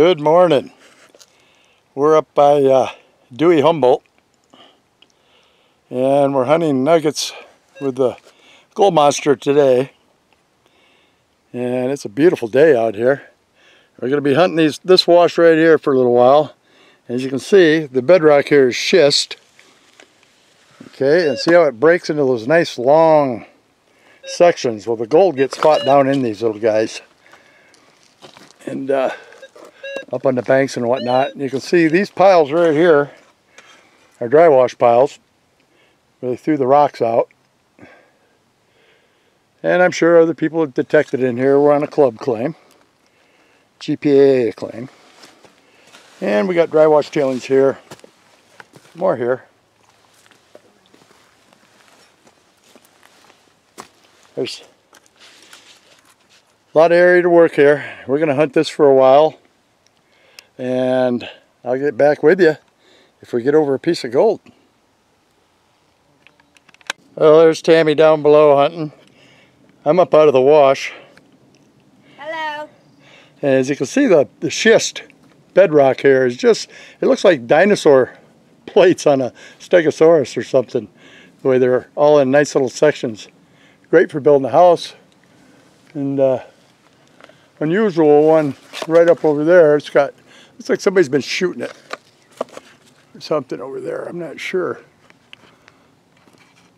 Good morning. We're up by Dewey Humboldt, and we're hunting nuggets with the gold monster today. And it's a beautiful day out here. We're going to be hunting this wash right here for a little while. As you can see, the bedrock here is schist. Okay, and see how it breaks into those nice long sections. Well, the gold gets caught down in these little guys. And up on the banks and whatnot. You can see these piles right here are dry wash piles where they threw the rocks out. And I'm sure other people have detected in here were on a club claim, GPA claim. And we got dry wash tailings here, more here. There's a lot of area to work here. We're going to hunt this for a while. And I'll get back with you if we get over a piece of gold. Well, there's Tammy down below hunting. I'm up out of the wash. Hello. And as you can see, the schist bedrock here is just, it looks like dinosaur plates on a Stegosaurus or something, the way they're all in nice little sections. Great for building a house. And unusual one right up over there. It's got, it's like somebody's been shooting it or something over there. I'm not sure.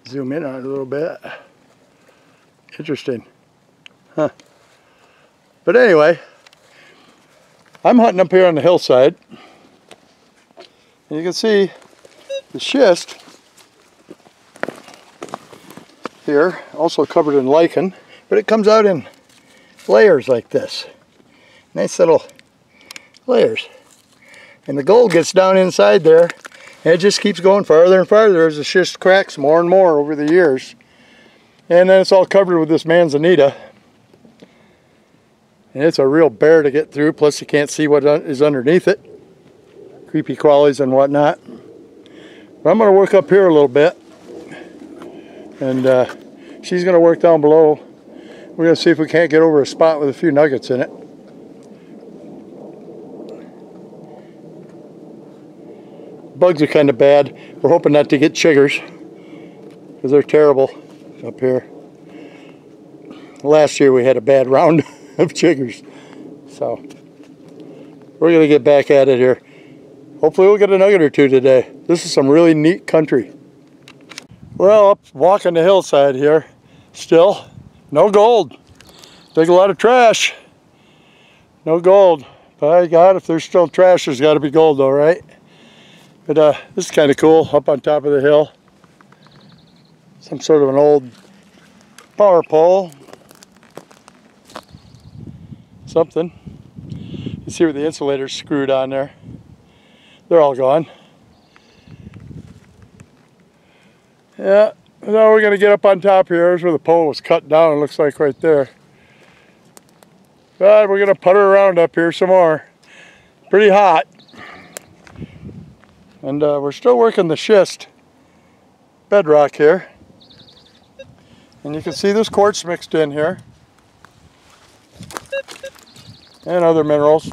Zoom in on it a little bit. Interesting. Huh. But anyway, I'm hunting up here on the hillside. And you can see the schist here, also covered in lichen, but it comes out in layers like this. Nice little layers, and the gold gets down inside there, and it just keeps going farther and farther as the schist cracks more and more over the years. And then it's all covered with this manzanita, and it's a real bear to get through. Plus you can't see what is underneath it, creepy crawlies and whatnot. But I'm going to work up here a little bit, and she's going to work down below. We're going to see if we can't get over a spot with a few nuggets in it. Bugs are kind of bad. We're hoping not to get chiggers, because they're terrible up here. Last year we had a bad round of chiggers. So we're going to get back at it here. Hopefully we'll get a nugget or two today. This is some really neat country. Well, up walking the hillside here, still no gold. Dig a lot of trash. No gold. By God, if there's still trash, there's got to be gold, all right? But this is kind of cool, up on top of the hill. Some sort of an old power pole. Something. You see where the insulator's screwed on there. They're all gone. Yeah, now we're going to get up on top here. Here's where the pole was cut down, it looks like right there. But we're going to putter around up here some more. Pretty hot. And we're still working the schist bedrock here. And you can see there's quartz mixed in here. And other minerals.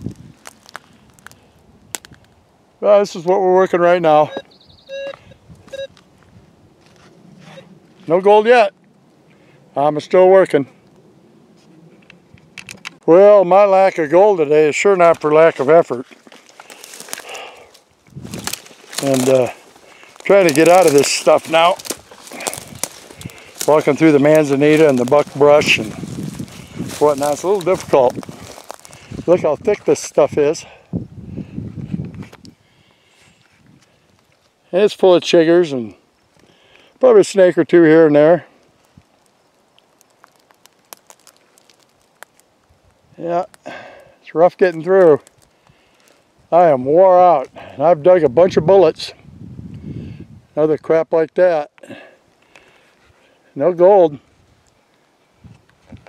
Well, this is what we're working right now. No gold yet. I'm still working. Well, my lack of gold today is sure not for lack of effort. And trying to get out of this stuff now. Walking through the manzanita and the buck brush and whatnot. It's a little difficult. Look how thick this stuff is. And it's full of chiggers and probably a snake or two here and there. Yeah, it's rough getting through. I am wore out, and I've dug a bunch of bullets, other crap like that. No gold. At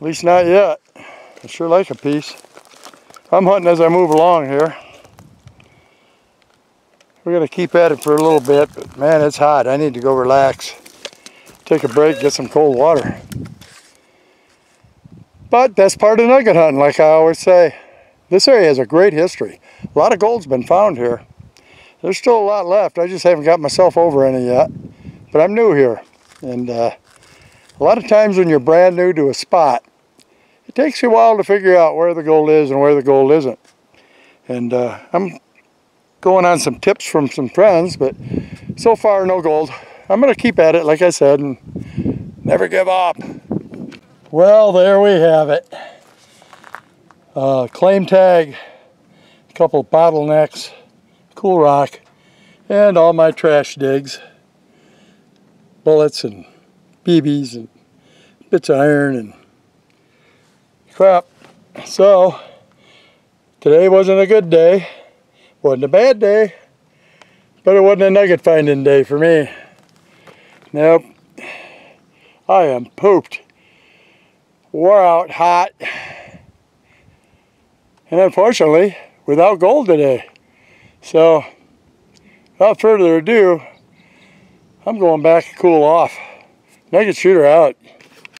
least not yet. I sure like a piece. I'm hunting as I move along here. We're going to keep at it for a little bit, but man, it's hot. I need to go relax, take a break, get some cold water. But that's part of nugget hunting, like I always say. This area has a great history. A lot of gold's been found here. There's still a lot left. I just haven't got myself over any yet. But I'm new here. And a lot of times when you're brand new to a spot, it takes you a while to figure out where the gold is and where the gold isn't. And I'm going on some tips from some friends, but so far no gold. I'm going to keep at it, like I said, and never give up. Well, there we have it. Claim tag, a couple bottlenecks, cool rock, and all my trash digs. Bullets and BBs and bits of iron and crap. So, today wasn't a good day, wasn't a bad day, but it wasn't a nugget finding day for me. Nope. I am pooped, wore out, hot, and unfortunately without gold today. So, without further ado, I'm going back to cool off. Nugget shooter out.